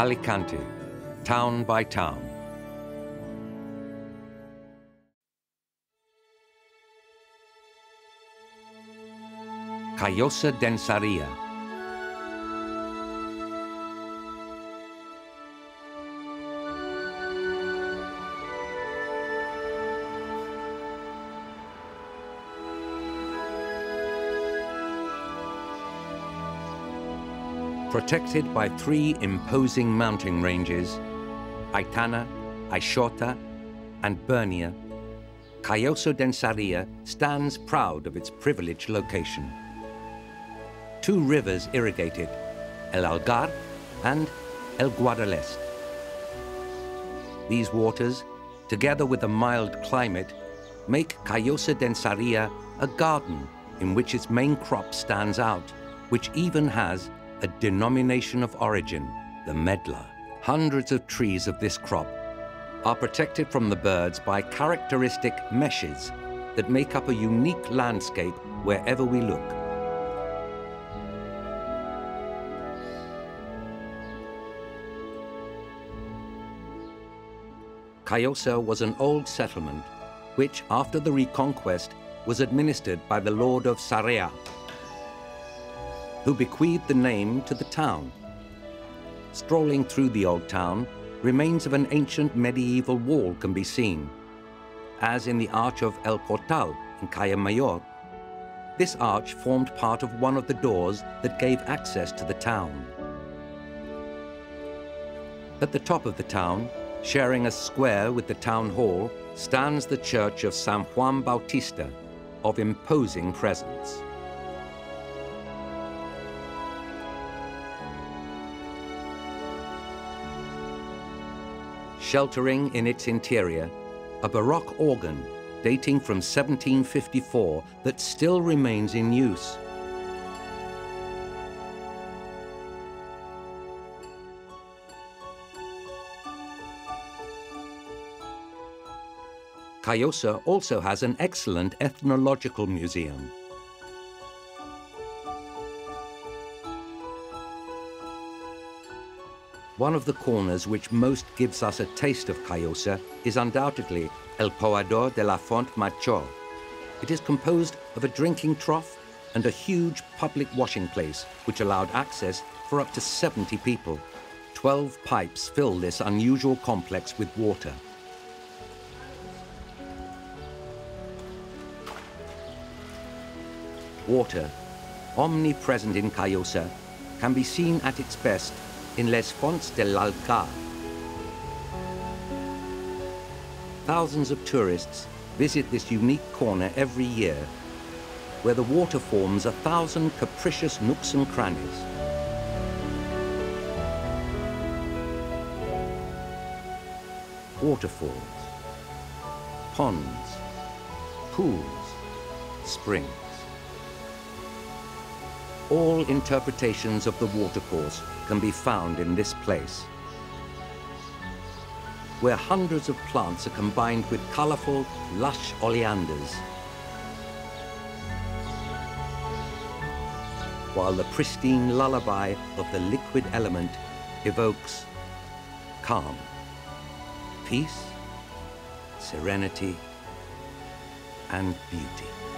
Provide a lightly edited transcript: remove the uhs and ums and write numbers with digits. Alicante, town by town. Callosa d'en Sarrià. Protected by three imposing mountain ranges, Aitana, Aixortà, and Bernia, Callosa d'en Sarrià stands proud of its privileged location. Two rivers irrigate it, El Algar and El Guadalest. These waters, together with a mild climate, make Callosa d'en Sarrià a garden in which its main crop stands out, which even has a denomination of origin, the medlar. Hundreds of trees of this crop are protected from the birds by characteristic meshes that make up a unique landscape wherever we look. Callosa was an old settlement which, after the Reconquest, was administered by the Lord of Sarrià, who bequeathed the name to the town. Strolling through the old town, remains of an ancient medieval wall can be seen, as in the arch of El Portal in Calle Mayor. This arch formed part of one of the doors that gave access to the town. At the top of the town, sharing a square with the town hall, stands the church of San Juan Bautista, of imposing presence. Sheltering in its interior, a baroque organ dating from 1754 that still remains in use. Callosa also has an excellent ethnological museum. One of the corners which most gives us a taste of Callosa is undoubtedly El Poador de la Font Macho. It is composed of a drinking trough and a huge public washing place, which allowed access for up to 70 people. 12 pipes fill this unusual complex with water. Water, omnipresent in Callosa, can be seen at its best in Les Fonts de L'Alca. Thousands of tourists visit this unique corner every year, where the water forms 1,000 capricious nooks and crannies. Waterfalls, ponds, pools, springs. All interpretations of the watercourse can be found in this place, where hundreds of plants are combined with colorful, lush oleanders, while the pristine lullaby of the liquid element evokes calm, peace, serenity, and beauty.